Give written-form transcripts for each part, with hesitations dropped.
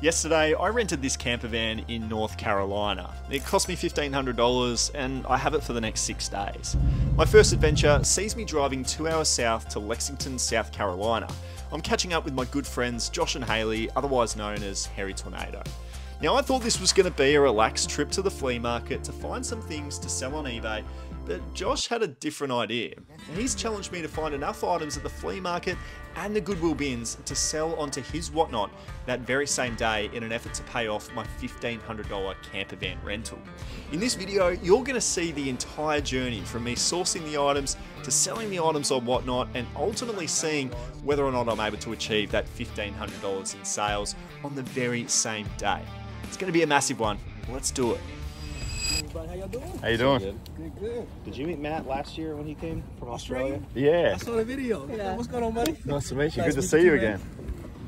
Yesterday, I rented this camper van in North Carolina. It cost me $1,500 and I have it for the next 6 days. My first adventure sees me driving 2 hours south to Lexington, South Carolina. I'm catching up with my good friends Josh and Hayley, otherwise known as Hairy Tornado. Now, I thought this was going to be a relaxed trip to the flea market to find some things to sell on eBay, but Josh had a different idea. He's challenged me to find enough items at the flea market and the Goodwill bins to sell onto his Whatnot that very same day in an effort to pay off my $1,500 camper van rental. In this video, you're going to see the entire journey from me sourcing the items to selling the items on Whatnot and ultimately seeing whether or not I'm able to achieve that $1,500 in sales on the very same day. It's going to be a massive one. Let's do it. How you doing? How you doing? Good. Did you meet Matt last year when he came from Australia? Yeah. I saw the video. Yeah. What's going on, buddy? Nice to meet you. Nice good to see you again.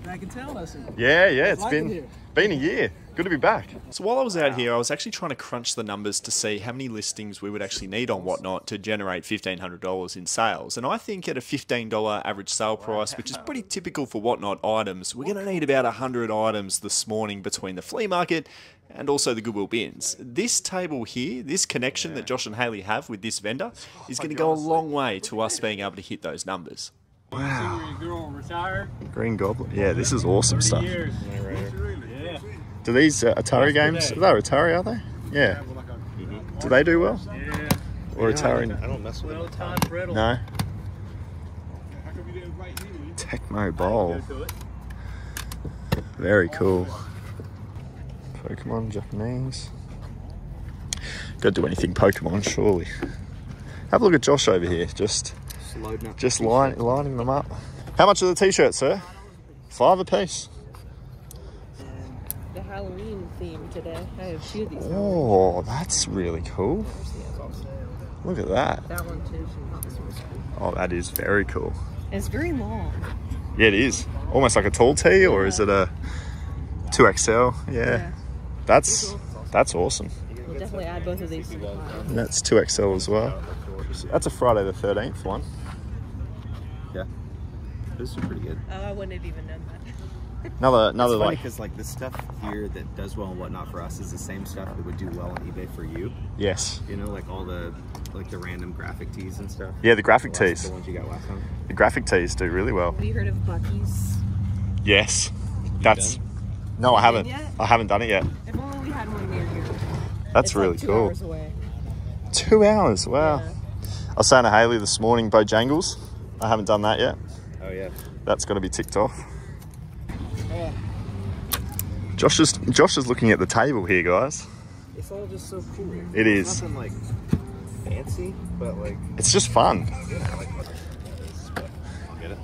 Back in town, I see. Yeah. It's been a year. Good to be back. So while I was out here, I was actually trying to crunch the numbers to see how many listings we would actually need on Whatnot to generate $1,500 in sales. And I think at a $15 average sale price, which is pretty typical for Whatnot items, we're going to need about 100 items this morning between the flea market and also the Goodwill bins. This table here, this connection that Josh and Hayley have with this vendor is going to go a long way to us being able to hit those numbers. Wow. Green Goblin. Yeah, this is awesome stuff. Do these Atari games, they're Atari, are they? Yeah. Do they do well? Yeah. Or Atari? I don't mess with them. No. Tecmo Bowl. Very cool. Pokemon, Japanese. Gotta do anything Pokemon, surely. Have a look at Josh over here, just lining them up. How much are the t-shirts, sir? $5 a piece. The Halloween theme today. I have a few of these. Oh, that's really cool. Look at that. That one too. Oh, that is very cool. It's very long. Yeah, it is. Almost like a tall tee, or is it a 2XL? Yeah. That's awesome. We'll definitely add both of these to the pile. And that's 2XL as well. That's a Friday the 13th one. Yeah. Those are pretty good. Oh, I wouldn't have even known that. another it's funny because like the stuff here that does well and Whatnot for us is the same stuff that would do well on eBay for you. Yes. You know, like all the random graphic tees and stuff. Yeah, the graphic tees. The ones you got last time. The graphic tees do really well. Have you heard of Bucky's? Yes. No, I haven't. I haven't done it yet. If only we had one near here. That's really cool. 2 hours away. 2 hours, wow. Yeah. I was saying to Hayley this morning, Bojangles. I haven't done that yet. Oh yeah. That's got to be ticked off. Yeah. Josh is looking at the table here, guys. It's all just so cool. It is. It's nothing like fancy, but like. It's just fun. Yeah, I like what is, but I'll get it.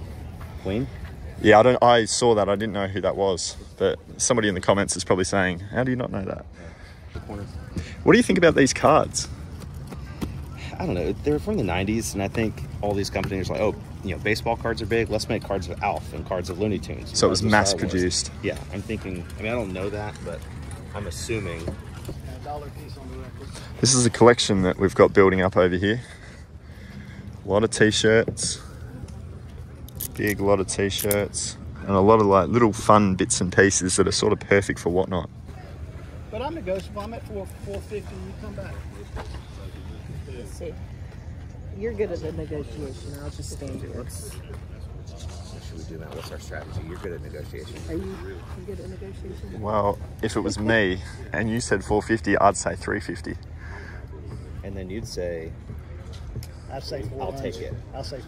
Queen. Yeah, I saw that. I didn't know who that was, but somebody in the comments is probably saying, "How do you not know that?" Yeah. What do you think about these cards? I don't know. They're from the '90s, and I think all these companies are like, "Oh, you know, baseball cards are big. Let's make cards of ALF and cards of Looney Tunes." So it was mass-produced. Yeah, I'm thinking. I mean, I don't know that, but I'm assuming. This is a collection that we've got building up over here. A lot of T-shirts. Big lot of t-shirts and a lot of like little fun bits and pieces that are sort of perfect for Whatnot. But I'm negotiable. I'm at 450. You come back. See, you're good at the negotiation. I'll just stand here. What should we do now? What's our strategy? You're good at negotiation. Are you good at negotiation? Well, if it was me and you said 450, I'd say 350. And then you'd say. I'd say 400. I'll take it. I'll say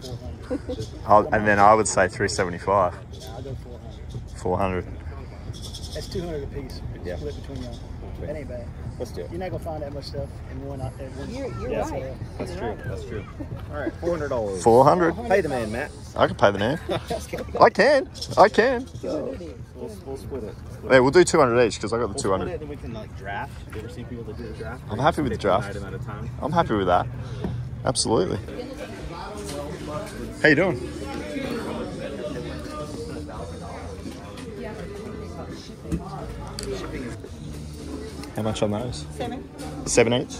400. And then I would say 375. No, I'll go 400. 400. That's 200 apiece. Yeah. Split between y'all. That ain't bad. Let's do it. You're not gonna find that much stuff in one. You're right. That's true. That's true. All right. $400. 400. Pay the man, Matt. I can pay the man. I can. So, we'll split it. Yeah, we'll do 200 each because I got the 200. Then we can like draft. You ever seen people that do the draft? I'm happy with the draft. I'm happy with that. Absolutely. How you doing? How much on those? 7. 7 each?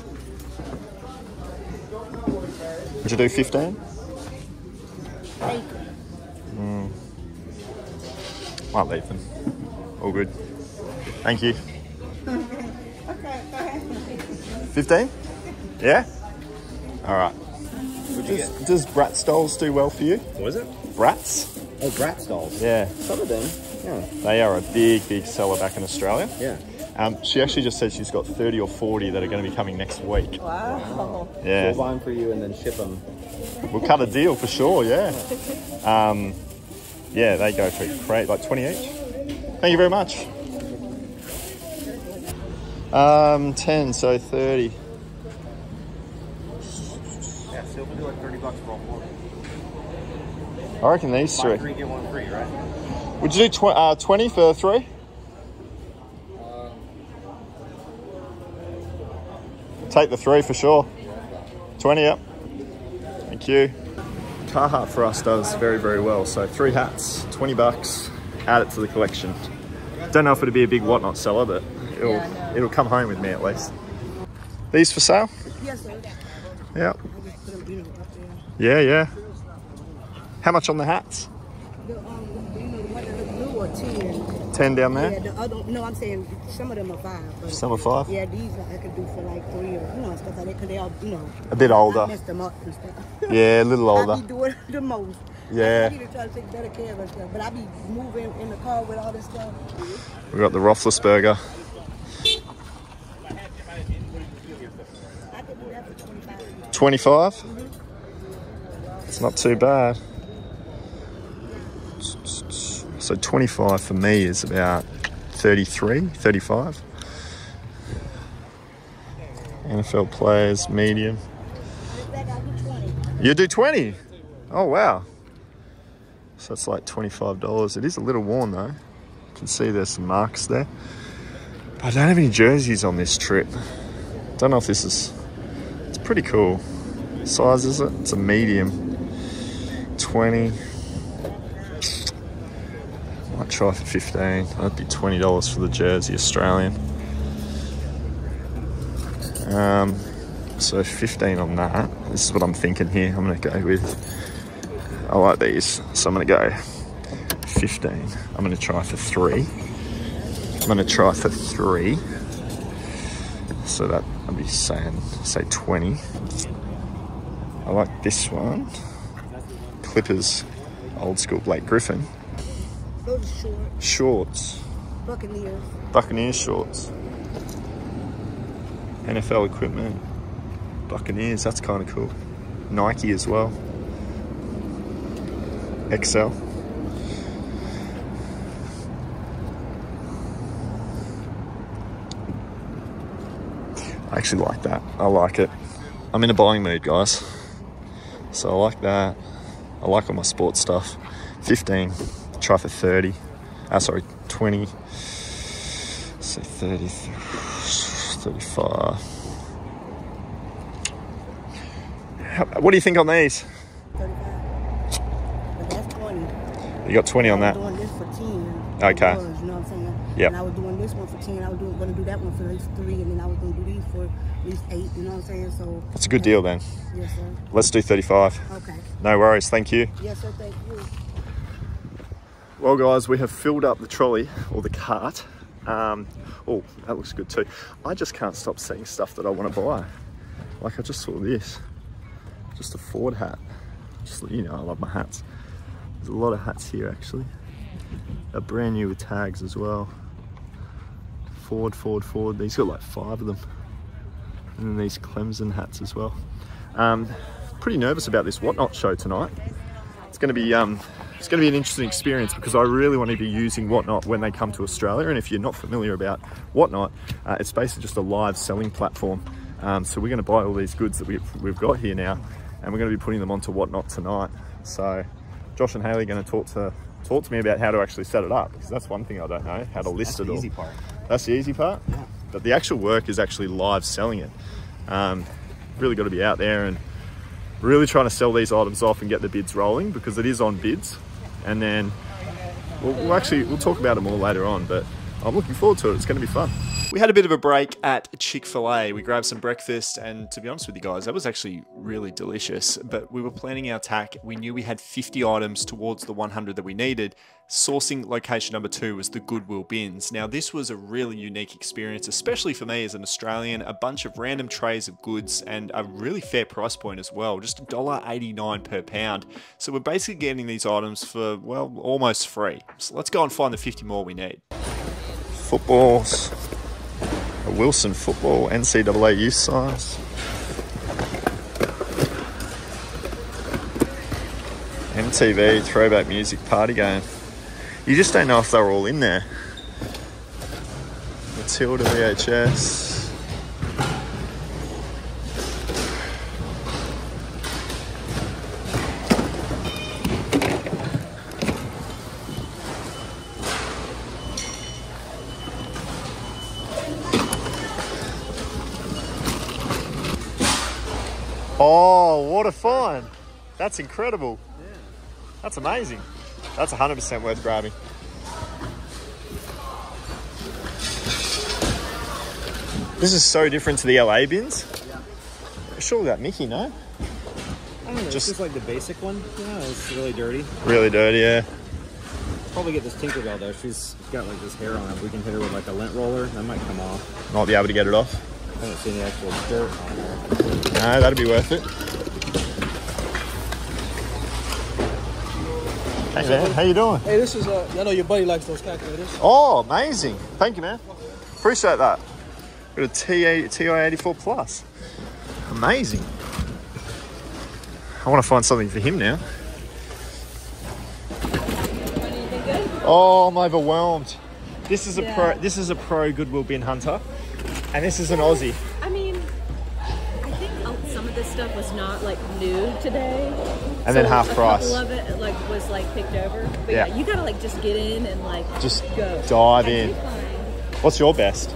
Would you do 15? 8. Might leave them. All good. Thank you. Okay, go ahead. 15? Yeah? Alright. Does Bratz dolls do well for you? What is it? Bratz? Oh, Bratz dolls. Yeah. Some of them. Yeah. They are a big, big seller back in Australia. Yeah. She actually just said she's got 30 or 40 that are going to be coming next week. Wow. Yeah. We'll buy them for you and then ship them. We'll cut a deal for sure, yeah. Yeah, they go for great, like 20 each. Thank you very much. 10, so 30. Yeah, so we'll do like $30 for all four. I reckon these three. Buy three, get one free, right? Would you do 20 for three? Take the three for sure. 20, yep. Thank you. Carhartt for us does very, very well. So 3 hats, 20 bucks, add it to the collection. Don't know if it'd be a big Whatnot seller, but it'll, yeah, it'll come home with me at least. These for sale? Yes, sir. Yep. Yeah, yeah. How much on the hats? $10 down there? Yeah, the other, no, I'm saying some of them are $5. But some are $5? Yeah, these I could do for like $3 or, you know, stuff like that, because they all, you know. A bit older. I messed them up and stuff. Yeah, a little older. I be doing the most. Yeah. I need to try to take better care of myself, but I be moving in the car with all this stuff. We've got the Roethlisberger. I could do that for 25. 25? Mm-hmm. It's not too bad. So 25 for me is about 33, 35. NFL players, medium. You do 20? Oh, wow. So it's like $25. It is a little worn, though. You can see there's some marks there. But I don't have any jerseys on this trip. Don't know if this is... It's pretty cool. What size is it? It's a medium. 20... Might try for 15. That'd be $20 for the jersey, Australian. So 15 on that. This is what I'm thinking here. I'm gonna go with. I like these, so I'm gonna go 15. I'm gonna try for 3. I'm gonna try for 3. So that I'd be saying, say 20. I like this one. Clippers, old school Blake Griffin. Those shorts. Shorts. Buccaneers. Buccaneers shorts. NFL equipment. Buccaneers, that's kind of cool. Nike as well. XL. I actually like that. I like it. I'm in a buying mood, guys. So I like that. I like all my sports stuff. 15. Try for 30. Sorry, 20. Say 30, 35. What do you think on these? 35. But that's 20. You got 20 on that? I was doing this for 10. Okay. You know what I'm saying? Yeah. And I was doing this one for 10. I was going to do that one for at least 3. And then I was going to do these for at least 8. You know what I'm saying? So. That's a good deal then. Yes, sir. Let's do 35. Okay. No worries. Thank you. Yes, sir. Thank you. Well guys, we have filled up the trolley, or the cart. Oh, that looks good too. I just can't stop seeing stuff that I want to buy. Like I just saw this, just a Ford hat. Just, you know, I love my hats. There's a lot of hats here actually. They're brand new with tags as well. Ford, Ford, Ford. These got like 5 of them. And then these Clemson hats as well. Pretty nervous about this Whatnot show tonight. It's going to be... It's going to be an interesting experience because I really want to be using Whatnot when they come to Australia. And if you're not familiar about Whatnot, it's basically just a live selling platform. So we're going to buy all these goods that we've got here now, and we're going to be putting them onto Whatnot tonight. So Josh and Hayley are going to talk to me about how to actually set it up, because that's one thing I don't know, how to list it all. That's the easy part. That's the easy part? Yeah. But the actual work is actually live selling it. Really got to be out there and really trying to sell these items off and get the bids rolling, because it is on bids. And then we'll talk about it more later on, but I'm looking forward to it. It's going to be fun. We had a bit of a break at Chick-fil-A. We grabbed some breakfast, and to be honest with you guys, that was actually really delicious. But we were planning our tack. We knew we had 50 items towards the 100 that we needed. Sourcing location number 2 was the Goodwill bins. Now, this was a really unique experience, especially for me as an Australian. A bunch of random trays of goods and a really fair price point as well, just $1.89 per pound. So we're basically getting these items for, well, almost free. So let's go and find the 50 more we need. Footballs. A Wilson football, NCAA youth size. MTV, throwback music, party game. You just don't know if they're all in there. Matilda VHS. Oh, what a find. That's incredible. Yeah. That's amazing. That's 100% worth grabbing. This is so different to the LA bins. Yeah. Surely that Mickey, no? I don't know, just like the basic one. Yeah, it's really dirty. Really dirty, yeah. Probably get this Tinkerbell though. She's got like this hair on it. We can hit her with like a lint roller. That might come off. Might be able to get it off. I haven't seen the actual dirt on her. No, that'd be worth it. Hey man, how you doing? Hey, this is, I know your buddy likes those calculators. Oh, amazing. Thank you, man. Appreciate that. Got a TI-84 Plus. Amazing. I want to find something for him now. Oh, I'm overwhelmed. This is a pro. This is a pro Goodwill bin hunter, and this is an Aussie. I mean, I think some of this stuff was not like new today. And so then half price. A couple of it like was like picked over. But yeah, you gotta like just get in and like just go. Dive in. What's your best?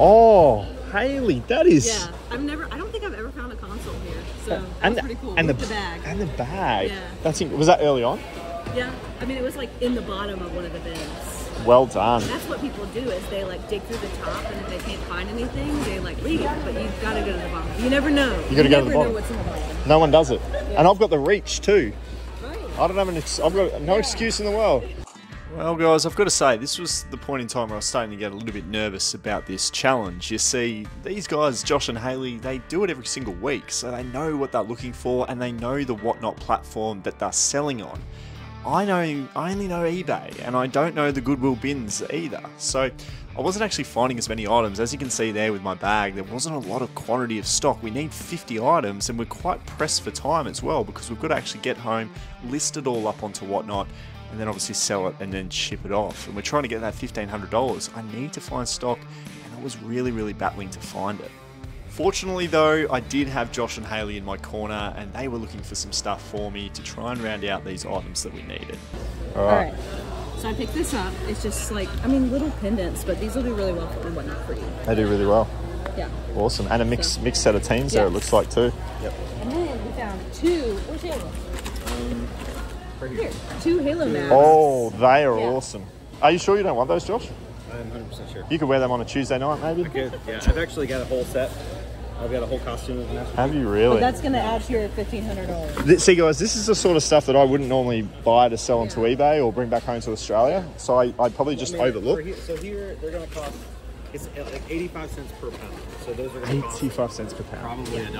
Oh, Hayley, that is. Yeah, I don't think I've ever found a console here, so that's pretty cool. And the bag. And the bag. Yeah. That's was that early on? Yeah, I mean it was like in the bottom of one of the bins. Well done. And that's what people do is they like dig through the top, and if they can't find anything, they like leave it. But you've got to go to the bottom. You never know. You got to go to the bottom. Know what's in the bottom. No one does it. And I've got the reach too. Right. I don't have an. I've got no excuse in the world. Well guys, I've got to say, this was the point in time where I was starting to get a little bit nervous about this challenge. You see, these guys, Josh and Hayley, they do it every single week, so they know what they're looking for and they know the Whatnot platform that they're selling on. I only know eBay, and I don't know the Goodwill bins either. So I wasn't actually finding as many items. As you can see there with my bag, there wasn't a lot of quantity of stock. We need 50 items, and we're quite pressed for time as well, because we've got to actually get home, list it all up onto Whatnot, and then obviously sell it and then ship it off. And we're trying to get that $1,500. I need to find stock, and I was really, really battling to find it. Fortunately though, I did have Josh and Hayley in my corner, and they were looking for some stuff for me to try and round out these items that we needed. Alright. So I picked this up. It's just like, I mean, little pendants, but these will do really well for Whatnot for you. They do really well. Yeah. Awesome. And a mixed set of teams there, it looks like, too. Yep. And then we found 2, where's Halo? Here, 2 Halo masks. Oh, they are awesome. Are you sure you don't want those, Josh? I'm 100% sure. You could wear them on a Tuesday night, maybe? I could, yeah. I've actually got a whole set. I've got a whole costume of them. Have you really? But that's going to add to your $1,500. See, guys, this is the sort of stuff that I wouldn't normally buy to sell onto eBay or bring back home to Australia. Yeah. So I'd probably just overlook. So here, they're going to cost... It's like 85 cents per pound. So those are going to cost... 85 cents per pound. Probably $1.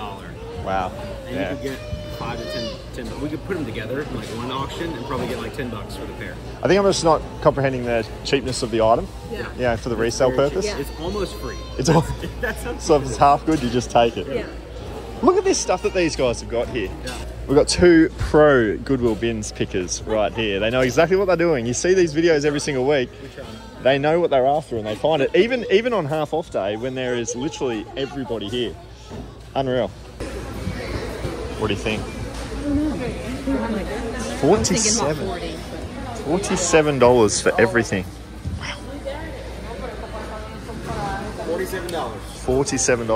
Wow. And you could get... 5 to 10. We could put them together in like one auction and probably get like $10 for the pair. I think I'm just not comprehending the cheapness of the item. Yeah. Yeah, for the resale purpose. Yeah. It's almost free. It's all. So if it's half good, you just take it. Yeah. Look at this stuff that these guys have got here. Yeah. We've got 2 pro Goodwill bins pickers right here. They know exactly what they're doing. You see these videos every single week. They know what they're after and they find it. Even on half off day when there is literally everybody here. Unreal. What do you think? $47 for everything. Wow. $47.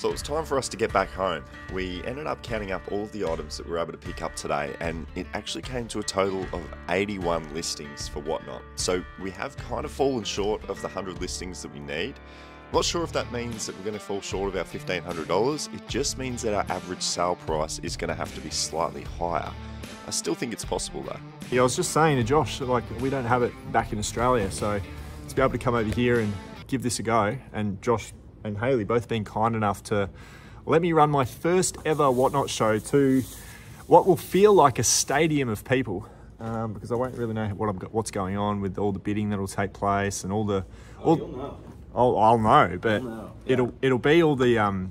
So it was time for us to get back home. We ended up counting up all the items that we were able to pick up today, and it actually came to a total of 81 listings for Whatnot. So we have kind of fallen short of the 100 listings that we need. Not sure if that means that we're going to fall short of our $1,500, it just means that our average sale price is going to have to be slightly higher. I still think it's possible though. Yeah, I was just saying to Josh, like, we don't have it back in Australia, so to be able to come over here and give this a go, and Josh and Hayley both been kind enough to let me run my first ever Whatnot show to what will feel like a stadium of people, because I won't really know what what's going on with all the bidding that'll take place and all the. I'll know, but it'll be all the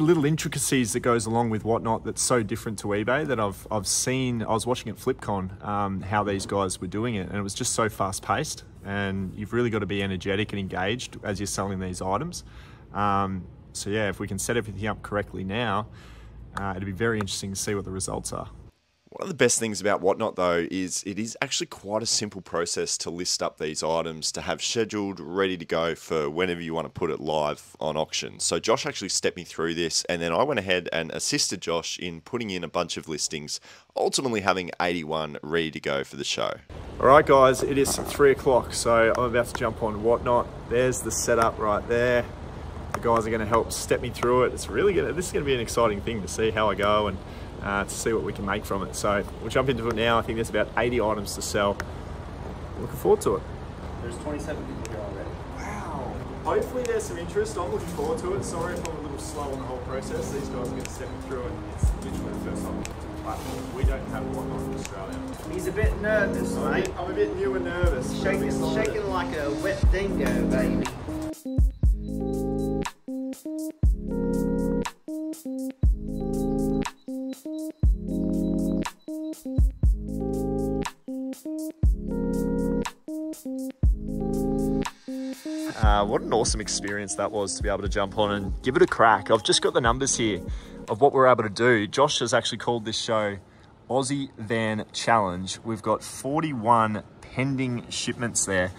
little intricacies that goes along with Whatnot that's so different to eBay that I've seen. I was watching at FlipCon how these guys were doing it, and it was just so fast paced. And you've really got to be energetic and engaged as you're selling these items. So yeah, if we can set everything up correctly now, it'll be very interesting to see what the results are. One of the best things about Whatnot though is it is actually quite a simple process to list up these items, to have scheduled, ready to go for whenever you want to put it live on auction. So Josh actually stepped me through this, and then I went ahead and assisted Josh in putting in a bunch of listings, ultimately having 81 ready to go for the show. All right guys, it is 3 o'clock, so I'm about to jump on Whatnot. There's the setup right there. The guys are going to help step me through it. It's really going to, this is going to be an exciting thing to see how I go and to see what we can make from it. So we'll jump into it now. I think there's about 80 items to sell. Looking forward to it. There's 27 people here already. Wow. Hopefully there's some interest. I'm looking forward to it. Sorry if I'm a little slow on the whole process. These guys are going to step me through it. It's literally the first time I've looked at the platform. We don't have one in Australia. He's a bit nervous, mate. I'm a bit new and nervous. Shaking like a wet dingo, baby. What an awesome experience that was to be able to jump on and give it a crack. I've just got the numbers here of what we're able to do. Josh has actually called this show Aussie Van Challenge. We've got 41 pending shipments there.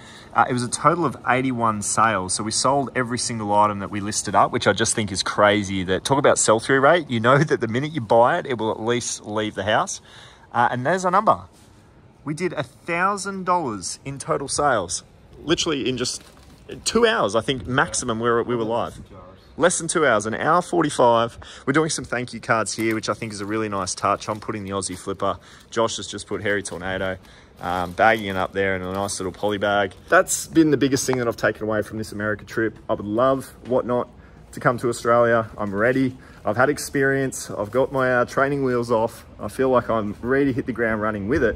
It was a total of 81 sales. So we sold every single item that we listed up, which I just think is crazy. That talk about sell-through rate. You know that the minute you buy it, it will at least leave the house. And there's our number. We did $1,000 in total sales. Literally in just 2 hours, I think, maximum we were live. Less than 2 hours, an hour 45. We're doing some thank you cards here, which I think is a really nice touch. I'm putting the Aussie Flipper. Josh has just put Hairy Tornado, bagging it up there in a nice little poly bag. That's been the biggest thing that I've taken away from this America trip. I would love Whatnot to come to Australia. I'm ready. I've had experience. I've got my training wheels off. I feel like I'm ready to hit the ground running with it.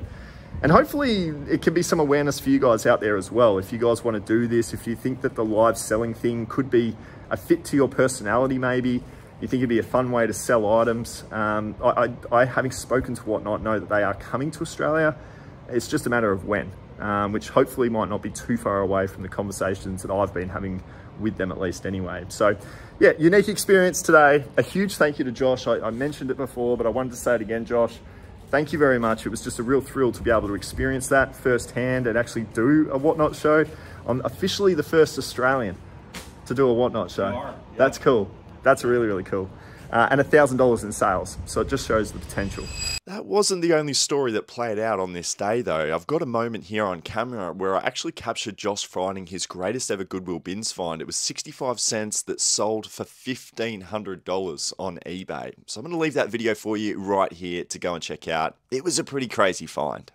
And hopefully it can be some awareness for you guys out there as well. If you guys want to do this, if you think that the live selling thing could be a fit to your personality, maybe you think it'd be a fun way to sell items. I, having spoken to Whatnot, know that they are coming to Australia. It's just a matter of when, which hopefully might not be too far away from the conversations that I've been having with them, at least anyway. So yeah, unique experience today. A huge thank you to Josh. I mentioned it before, but I wanted to say it again, Josh. Thank you very much. It was just a real thrill to be able to experience that firsthand and actually do a Whatnot show. I'm officially the first Australian to do a Whatnot show. Yeah. That's cool. That's really, really cool. And $1,000 in sales. So it just shows the potential. That wasn't the only story that played out on this day though. I've got a moment here on camera where I actually captured Josh finding his greatest ever Goodwill bins find. It was 65 cents that sold for $1,500 on eBay. So I'm going to leave that video for you right here to go and check out. It was a pretty crazy find.